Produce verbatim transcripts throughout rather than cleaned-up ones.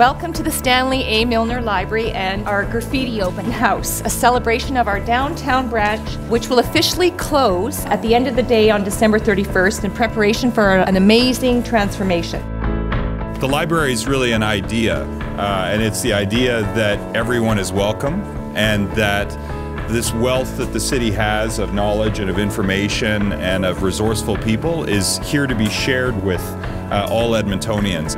Welcome to the Stanley A. Milner Library and our Graffiti Open House, a celebration of our downtown branch, which will officially close at the end of the day on December thirty-first in preparation for an amazing transformation. The library is really an idea, uh, and it's the idea that everyone is welcome and that this wealth that the city has of knowledge and of information and of resourceful people is here to be shared with uh, all Edmontonians.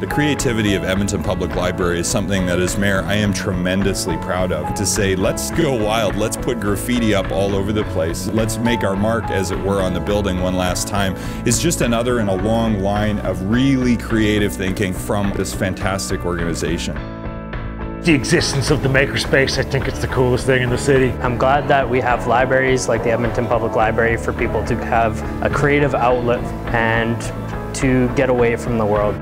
The creativity of Edmonton Public Library is something that, as mayor, I am tremendously proud of. To say, let's go wild, let's put graffiti up all over the place, let's make our mark, as it were, on the building one last time, is just another in a long line of really creative thinking from this fantastic organization. The existence of the makerspace, I think it's the coolest thing in the city. I'm glad that we have libraries like the Edmonton Public Library for people to have a creative outlet and to get away from the world.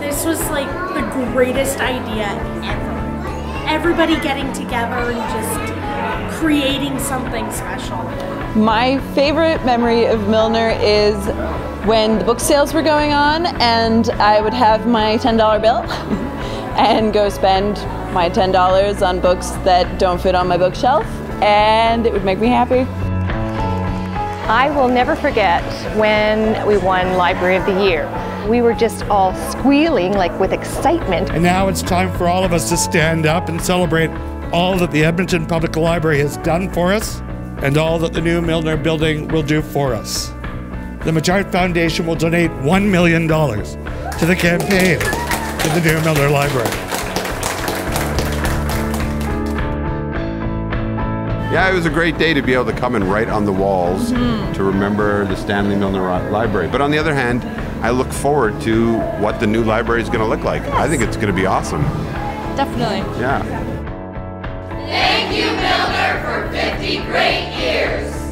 This was like the greatest idea ever. Everybody getting together and just creating something special. My favorite memory of Milner is when the book sales were going on and I would have my ten dollar bill and go spend my ten dollars on books that don't fit on my bookshelf, and it would make me happy. I will never forget when we won Library of the Year. We were just all squealing, like, with excitement. And now it's time for all of us to stand up and celebrate all that the Edmonton Public Library has done for us and all that the new Milner building will do for us. The Majart Foundation will donate one million dollars to the campaign for the new Milner Library. Yeah, it was a great day to be able to come and write on the walls mm-hmm. to remember the Stanley Milner Library. But on the other hand, I look forward to what the new library is going to look like. Yes. I think it's going to be awesome. Definitely. Yeah. Thank you, Milner, for fifty great years.